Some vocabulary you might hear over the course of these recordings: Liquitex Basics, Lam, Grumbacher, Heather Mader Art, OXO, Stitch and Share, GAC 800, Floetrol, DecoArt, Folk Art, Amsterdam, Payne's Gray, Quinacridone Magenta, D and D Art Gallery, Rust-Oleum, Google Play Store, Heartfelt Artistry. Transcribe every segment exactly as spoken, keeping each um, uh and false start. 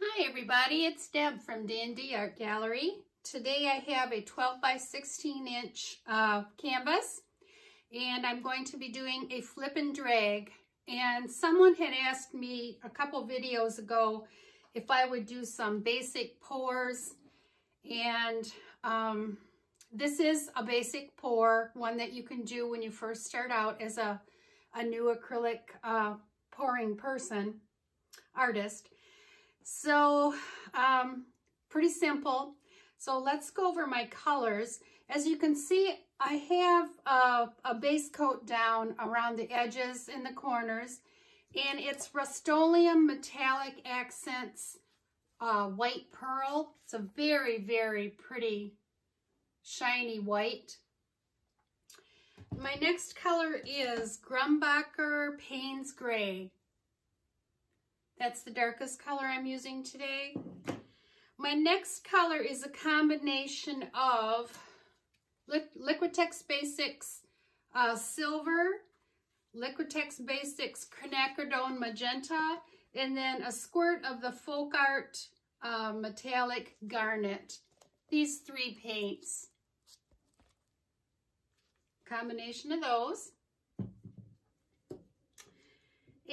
Hi everybody, it's Deb from D and D Art Gallery. Today I have a twelve by sixteen inch uh, canvas, and I'm going to be doing a flip and drag. And someone had asked me a couple videos ago if I would do some basic pours, and um, this is a basic pour, one that you can do when you first start out as a, a new acrylic uh, pouring person, artist. So um, pretty simple. So let's go over my colors. As you can see, I have a, a base coat down around the edges and the corners, and it's Rust-Oleum Metallic Accents uh, White Pearl. It's a very, very pretty shiny white. My next color is Grumbacher Payne's Gray. That's the darkest color I'm using today. My next color is a combination of Liquitex Basics uh, Silver, Liquitex Basics Quinacridone Magenta, and then a squirt of the Folk Art uh, Metallic Garnet. These three paints. Combination of those.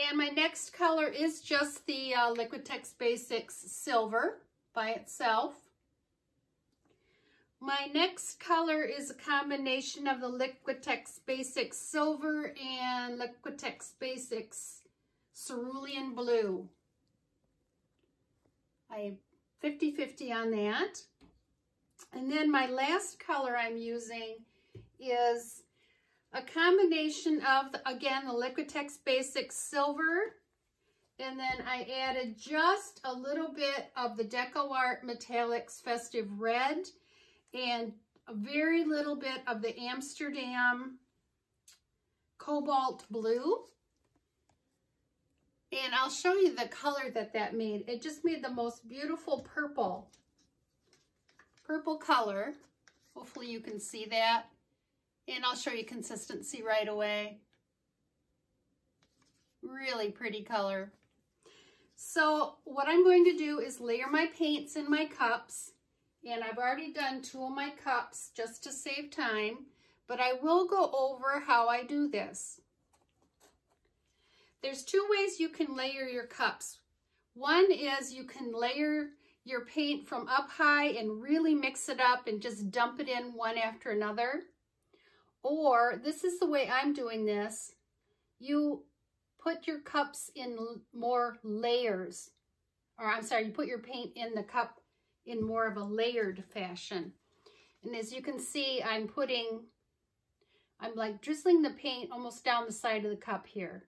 And my next color is just the uh, Liquitex Basics Silver by itself. My next color is a combination of the Liquitex Basics Silver and Liquitex Basics Cerulean Blue. I fifty fifty on that. And then my last color I'm using is a combination of, again, the Liquitex Basics Silver, and then I added just a little bit of the DecoArt Metallics Festive Red and a very little bit of the Amsterdam Cobalt Blue. And I'll show you the color that that made. It just made the most beautiful purple, purple color. Hopefully you can see that. And I'll show you consistency right away. Really pretty color. So what I'm going to do is layer my paints in my cups. And I've already done two of my cups just to save time. But I will go over how I do this. There's two ways you can layer your cups. One is you can layer your paint from up high and really mix it up and just dump it in one after another. Or, this is the way I'm doing this, you put your cups in more layers, or I'm sorry, you put your paint in the cup in more of a layered fashion. And as you can see, I'm putting, I'm like drizzling the paint almost down the side of the cup here.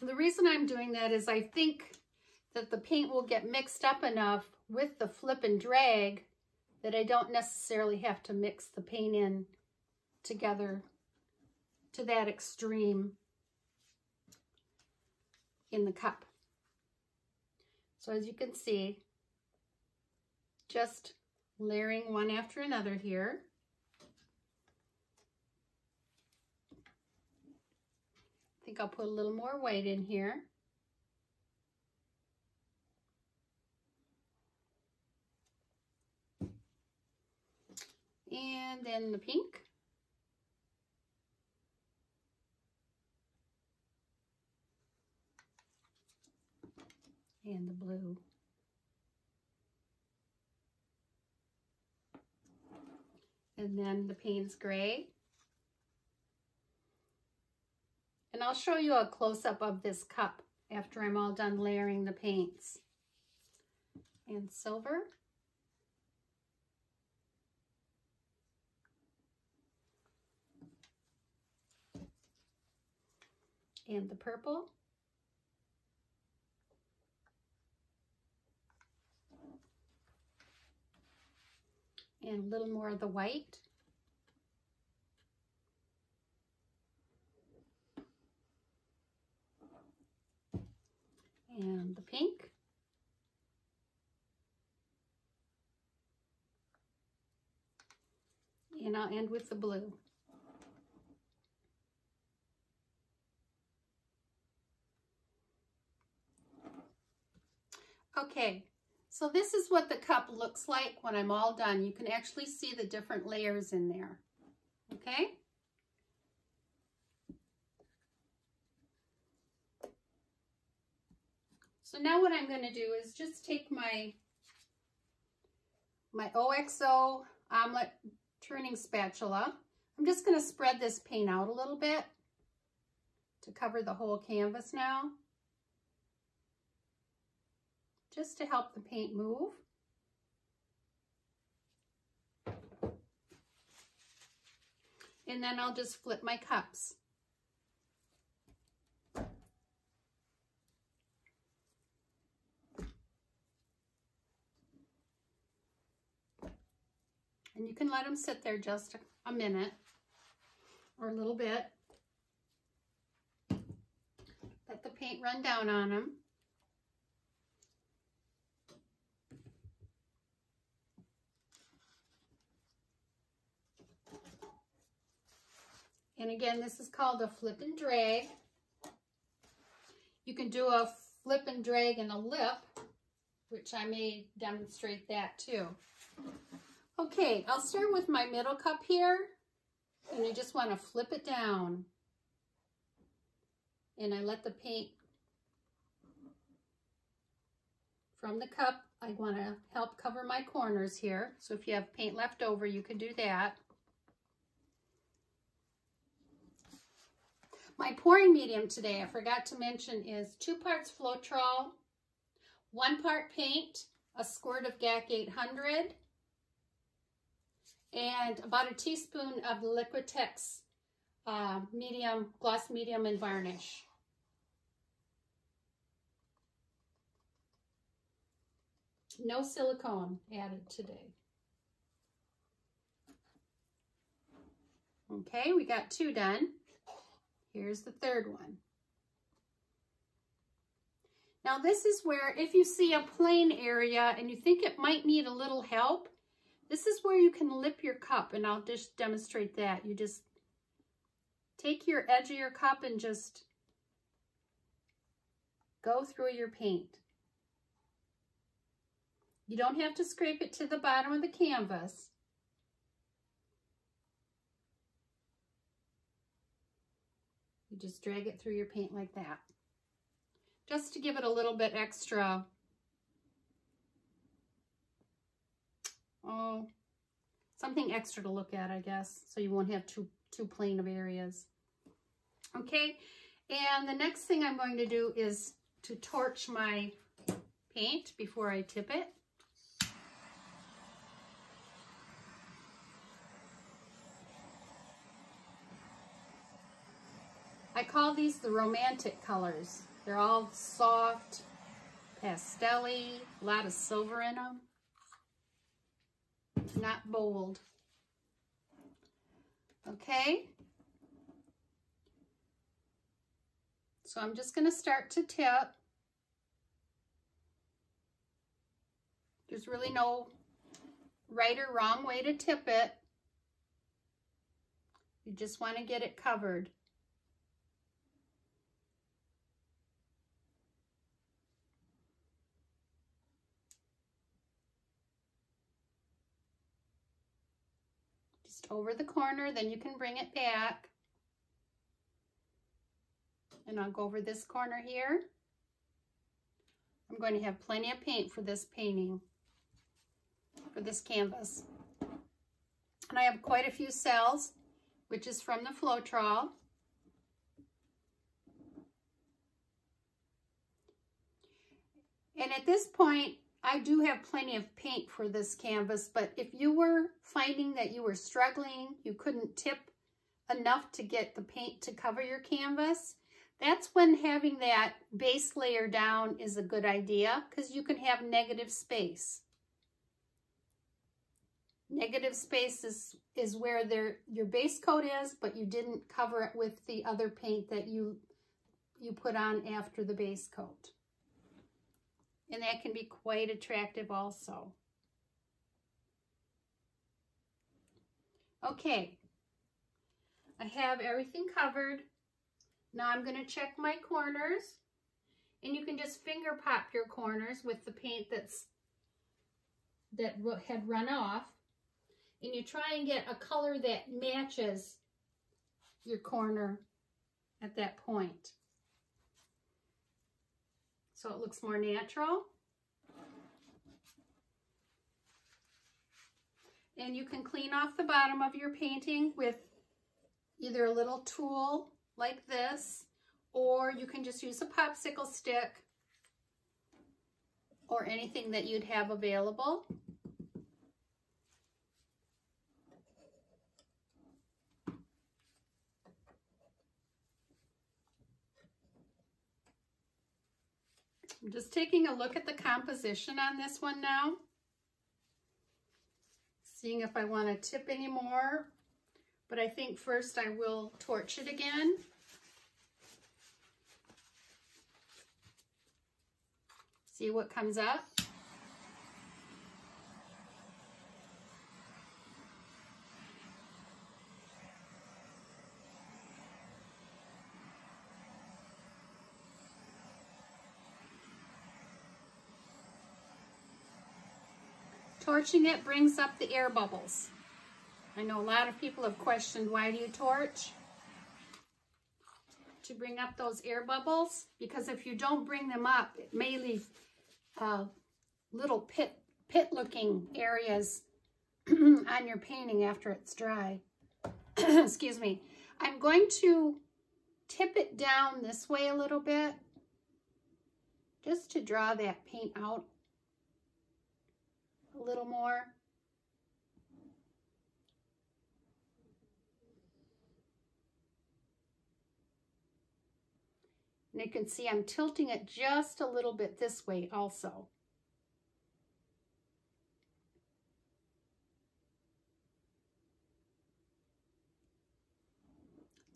The reason I'm doing that is I think that the paint will get mixed up enough with the flip and drag that I don't necessarily have to mix the paint in together to that extreme in the cup. So as you can see, just layering one after another here. I think I'll put a little more white in here. And then the pink. And the blue. And then the Payne's Gray. And I'll show you a close-up of this cup after I'm all done layering the paints. And silver. And the purple. And a little more of the white. And the pink. And I'll end with the blue. Okay, so this is what the cup looks like when I'm all done. You can actually see the different layers in there. Okay. So now what I'm going to do is just take my my O X O omelet turning spatula. I'm just going to spread this paint out a little bit to cover the whole canvas now, just to help the paint move. And then I'll just flip my cups. And you can let them sit there just a minute or a little bit. Let the paint run down on them. And again, this is called a flip and drag. You can do a flip and drag and a lip, which I may demonstrate that too. Okay, I'll start with my middle cup here, and I just want to flip it down. And I let the paint from the cup, I want to help cover my corners here. So if you have paint left over, you can do that. My pouring medium today, I forgot to mention, is two parts Floetrol, one part paint, a squirt of G A C eight hundred, and about a teaspoon of Liquitex uh, medium, gloss medium, and varnish. No silicone added today. Okay, we got two done. Here's the third one. Now this is where, if you see a plain area and you think it might need a little help, this is where you can lip your cup, and I'll just demonstrate that. You just take your edge of your cup and just go through your paint. You don't have to scrape it to the bottom of the canvas. Just drag it through your paint like that, just to give it a little bit extra, oh, something extra to look at, I guess, so you won't have too, too plain of areas. Okay, and the next thing I'm going to do is to torch my paint before I tip it. I call these the romantic colors. They're all soft, pastel-y, a lot of silver in them. Not bold. Okay. So I'm just gonna start to tip. There's really no right or wrong way to tip it. You just wanna get it covered. Over the corner, then you can bring it back. And I'll go over this corner here. I'm going to have plenty of paint for this painting, for this canvas. And I have quite a few cells, which is from the Floetrol. And at this point, I do have plenty of paint for this canvas, but if you were finding that you were struggling, you couldn't tip enough to get the paint to cover your canvas, that's when having that base layer down is a good idea, because you can have negative space. Negative space is, is where there, your base coat is, but you didn't cover it with the other paint that you, you put on after the base coat. And that can be quite attractive also. Okay, I have everything covered. Now I'm going to check my corners and you can just finger pop your corners with the paint that's that had run off, and you try and get a color that matches your corner at that point, so it looks more natural. And you can clean off the bottom of your painting with either a little tool like this, or you can just use a popsicle stick or anything that you'd have available. I'm just taking a look at the composition on this one now, seeing if I want to tip any more, but I think first I will torch it again. See what comes up. Torching it brings up the air bubbles. I know a lot of people have questioned, why do you torch? To bring up those air bubbles, because if you don't bring them up, it may leave uh, little pit pit looking areas on your painting after it's dry. Excuse me. I'm going to tip it down this way a little bit just to draw that paint out a little more. And you can see I'm tilting it just a little bit this way also.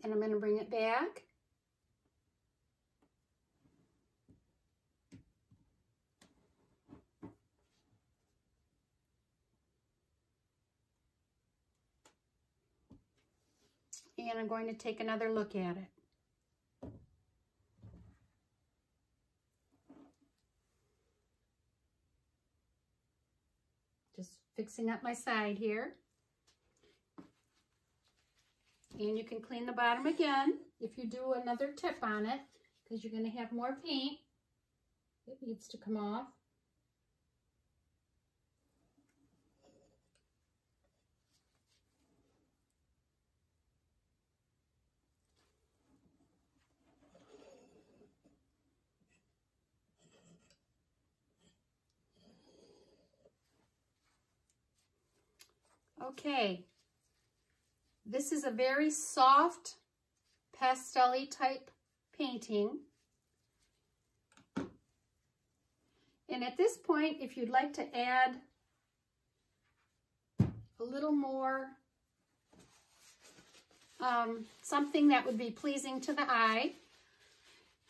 And I'm going to bring it back. And I'm going to take another look at it. Fixing up my side here, and you can clean the bottom again if you do another tip on it, because you're going to have more paint. It needs to come off. Okay, this is a very soft pastel-y type painting. And at this point, if you'd like to add a little more, um, something that would be pleasing to the eye,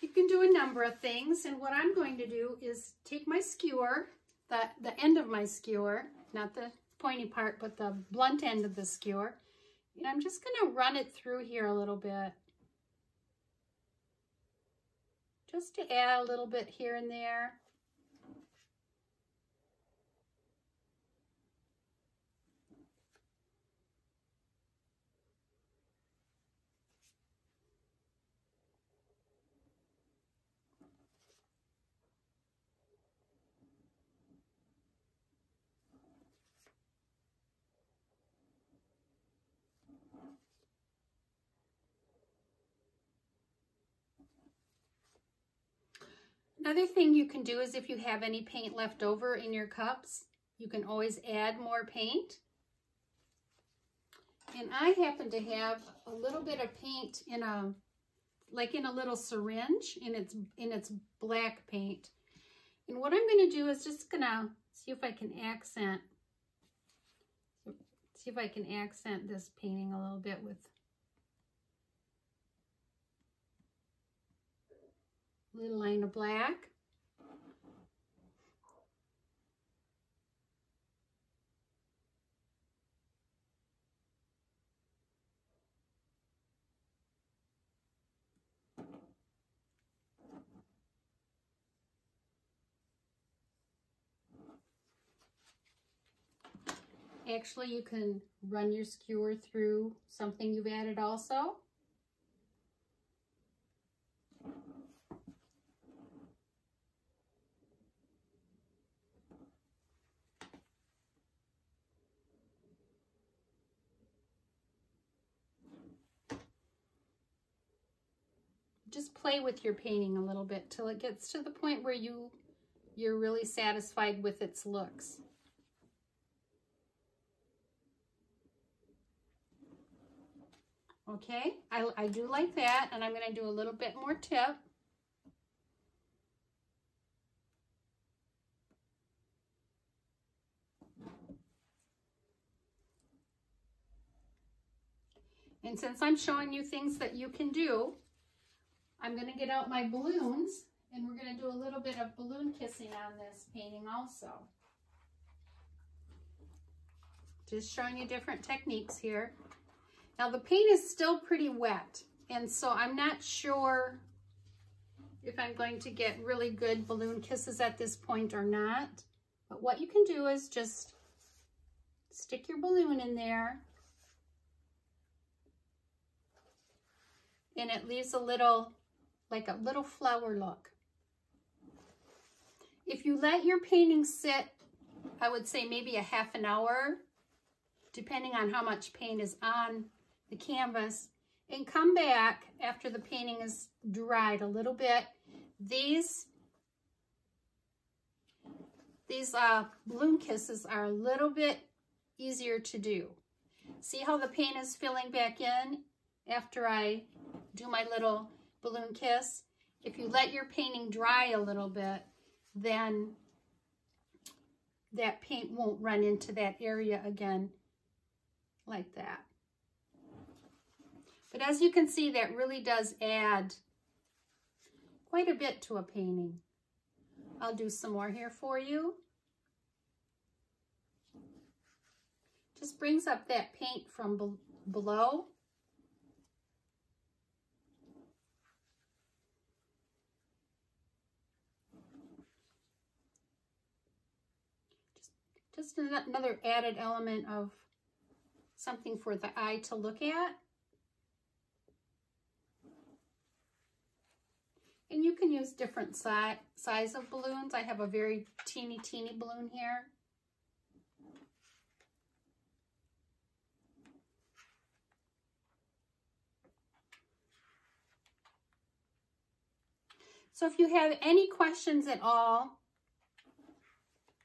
you can do a number of things. And what I'm going to do is take my skewer, the, the end of my skewer, not the pointy part, but the blunt end of the skewer, and I'm just going to run it through here a little bit, just to add a little bit here and there. Another thing you can do is if you have any paint left over in your cups, you can always add more paint. And I happen to have a little bit of paint in a, like in a little syringe, in its, in its black paint. And what I'm going to do is just going to see if I can accent, see if I can accent this painting a little bit with little line of black. actually you can run your skewer through something you've added also. Just play with your painting a little bit till it gets to the point where you, you're really satisfied with its looks. Okay, I, I do like that, and I'm going to do a little bit more tip. And since I'm showing you things that you can do, I'm going to get out my balloons, and we're going to do a little bit of balloon kissing on this painting also. Just showing you different techniques here. Now the paint is still pretty wet, and so I'm not sure if I'm going to get really good balloon kisses at this point or not. But what you can do is just stick your balloon in there, and it leaves a little, like a little flower look. If you let your painting sit, I would say maybe a half an hour, depending on how much paint is on the canvas, and come back after the painting is dried a little bit. These, these uh, balloon kisses are a little bit easier to do. See how the paint is filling back in after I do my little balloon kiss? If you let your painting dry a little bit, then that paint won't run into that area again like that. But as you can see, that really does add quite a bit to a painting. I'll do some more here for you. Just brings up that paint from be below. Just another added element of something for the eye to look at. And you can use different si size of balloons. I have a very teeny, teeny balloon here. So if you have any questions at all,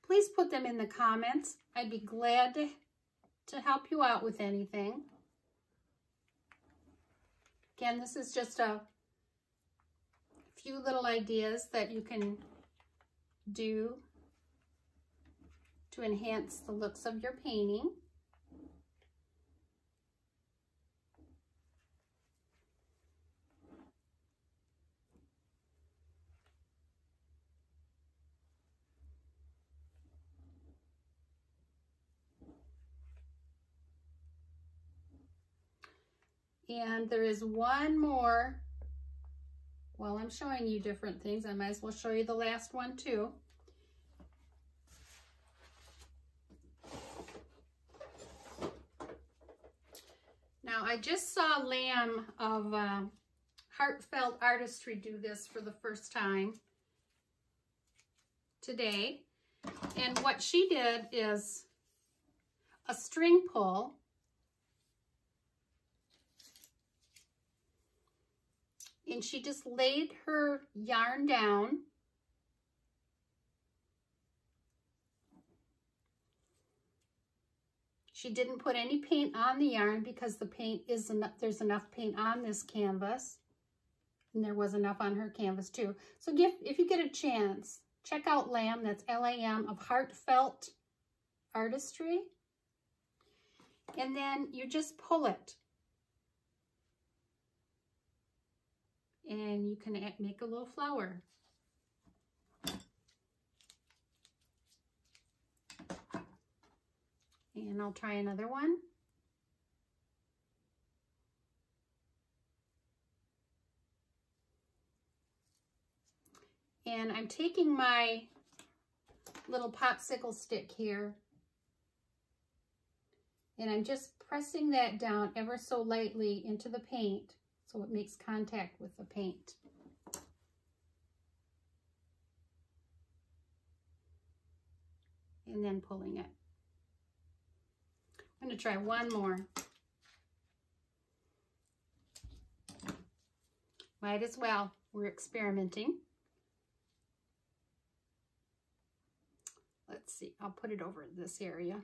please put them in the comments. I'd be glad to, to help you out with anything. Again, this is just a few little ideas that you can do to enhance the looks of your painting. And there is one more. While I'm showing you different things, I might as well show you the last one too. Now I just saw Lam of uh, Heartfelt Artistry do this for the first time today. And what she did is a string pull. And she just laid her yarn down . She didn't put any paint on the yarn because the paint is enough . There's enough paint on this canvas, and there was enough on her canvas too. So give, if you get a chance, check out Lam, that's L A M, of Heartfelt Artistry, and then you just pull it. And you can make a little flower. And I'll try another one. And I'm taking my little popsicle stick here and I'm just pressing that down ever so lightly into the paint so it makes contact with the paint. And then pulling it. I'm going to try one more. Might as well. We're experimenting. Let's see. I'll put it over this area.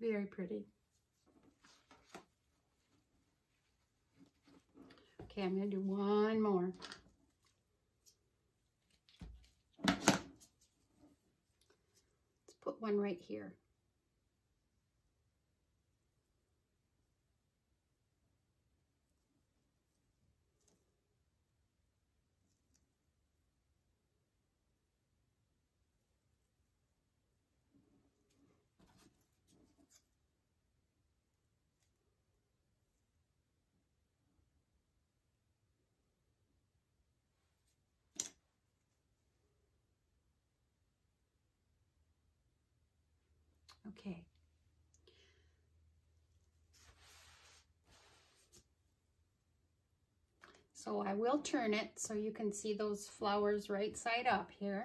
Very pretty. Okay, I'm going to do one more. Let's put one right here. Okay. So I will turn it so you can see those flowers right side up here.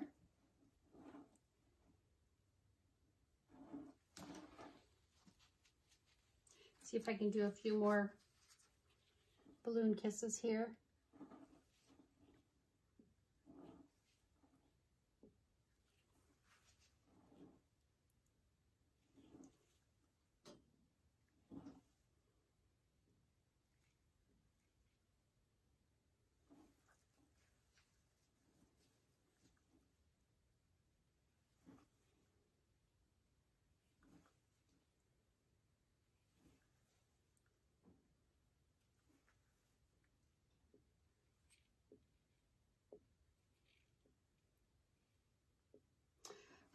See if I can do a few more balloon kisses here.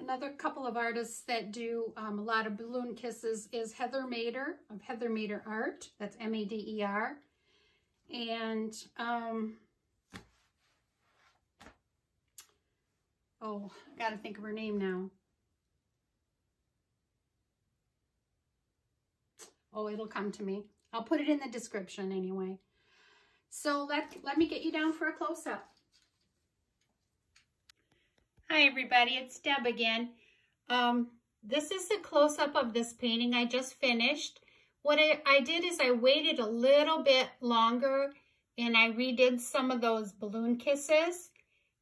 Another couple of artists that do um, a lot of balloon kisses is Heather Mader of Heather Mader Art. That's M A D E R. And, um, oh, I gotta think of her name now. Oh, it'll come to me. I'll put it in the description anyway. So let, let me get you down for a close-up. Hi everybody, it's Deb again. Um, this is the close-up of this painting I just finished. What I, I did is I waited a little bit longer and I redid some of those balloon kisses.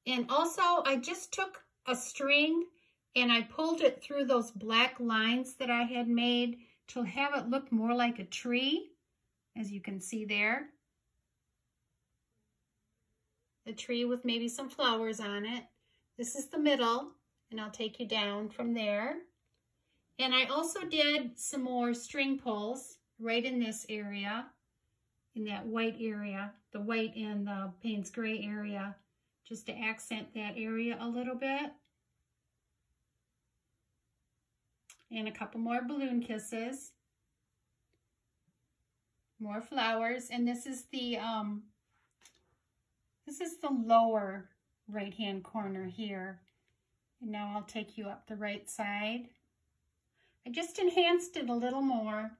And also I just took a string and I pulled it through those black lines that I had made to have it look more like a tree, as you can see there. A tree with maybe some flowers on it. This is the middle, and I'll take you down from there. And I also did some more string pulls right in this area, in that white area, the white and the Payne's Gray area, just to accent that area a little bit. And a couple more balloon kisses. More flowers, and this is the, um, this is the lower right hand corner here, and now I'll take you up the right side. I just enhanced it a little more,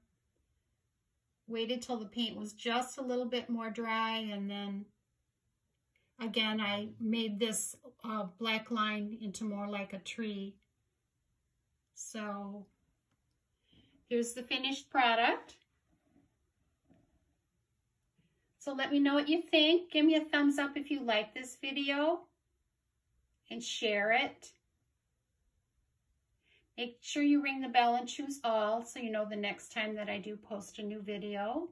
waited till the paint was just a little bit more dry, and then again I made this uh, black line into more like a tree. So here's the finished product. So let me know what you think. Give me a thumbs up if you like this video, and share it. Make sure you ring the bell and choose all so you know the next time that I do post a new video.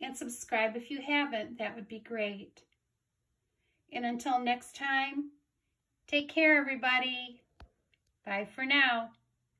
And subscribe if you haven't, that would be great. And until next time, take care everybody. Bye for now.